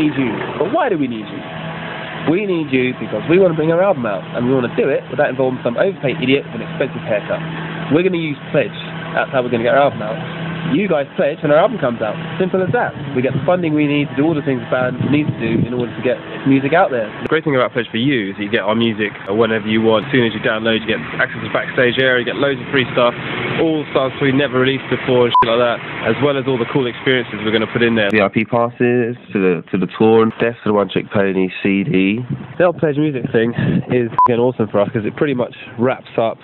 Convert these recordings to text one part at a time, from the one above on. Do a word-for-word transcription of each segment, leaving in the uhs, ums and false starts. need you. But why do we need you? We need you because we want to bring our album out, and we want to do it without involving some overpaid idiot with an expensive haircut. We're going to use Pledge. That's how we're going to get our album out. You guys pledge when our album comes out. Simple as that. We get the funding we need to do all the things the band needs to do in order to get music out there. The great thing about Pledge for you is that you get our music whenever you want. As soon as you download, you get access to the backstage area, you get loads of free stuff, all stuff we never released before and shit like that, as well as all the cool experiences we're going to put in there. V I P passes to the to the tour, and Death to the One Trick Pony C D. The Pledge Music thing is again awesome for us because it pretty much wraps up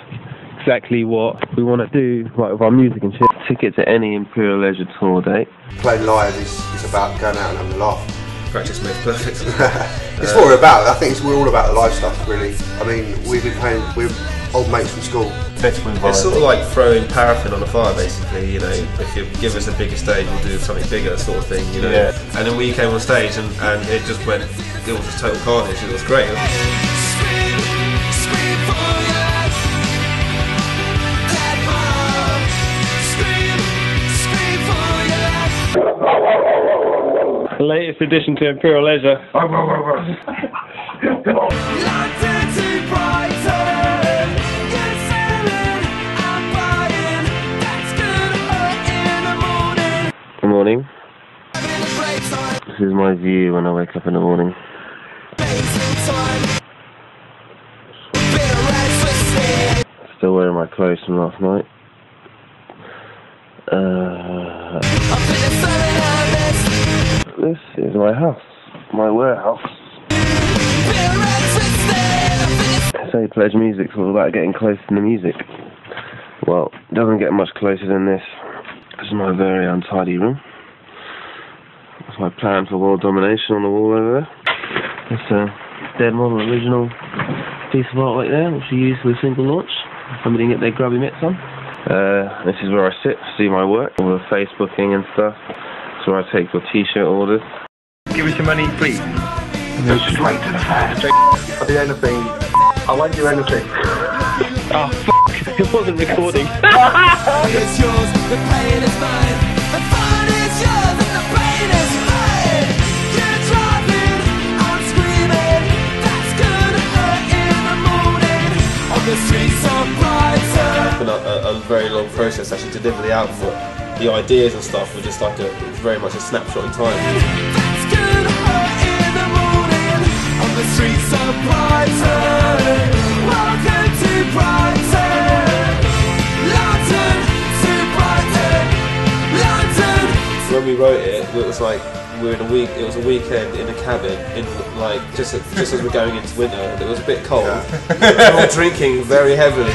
exactly what we want to do, like, with our music and shit. Ticket to any Imperial Leisure tour date. Playing live is, is about going out and having a laugh. Practice makes perfect. It's uh, what we're about. I think it's, we're all about the live stuff, really. I mean, we've been playing with old mates from school. It's sort of like throwing paraffin on a fire, basically. You know, if you give us a bigger stage, we'll do something bigger, sort of thing. You know. Yeah. And then we came on stage, and, and it just went. It was just total carnage. It was great. The latest addition to Imperial Leisure. Good morning. This is my view when I wake up in the morning. Still wearing my clothes from last night. Uh... This is my house, my warehouse. I say Pledge Music's all about getting closer to the music. Well, it doesn't get much closer than this. This is my very untidy room. That's my plan for world domination on the wall over there. It's a Dead Model original piece of art right there, which we used for the single launch. Somebody can get their grubby mitts on. Uh, this is where I sit, see my work, all the Facebooking and stuff. So I take your t-shirt orders. Give us your money, please. Go straight to the fans. I'll do anything. I won't do anything. Oh, fuck. It wasn't recording. It's yours, the pain is mine. The fun is yours, and the pain is mine. You're driving, I'm screaming. That's gonna hurt in the morning. On the streets of Brighton. It's been a, a, a very long process actually to deliver the outfit. The ideas and stuff were just like a, it was very much a snapshot in time. When we wrote it, it was like we were in a week. It was a weekend in a cabin, in like just just as we're going into winter. It was a bit cold. Yeah. We were all drinking very heavily.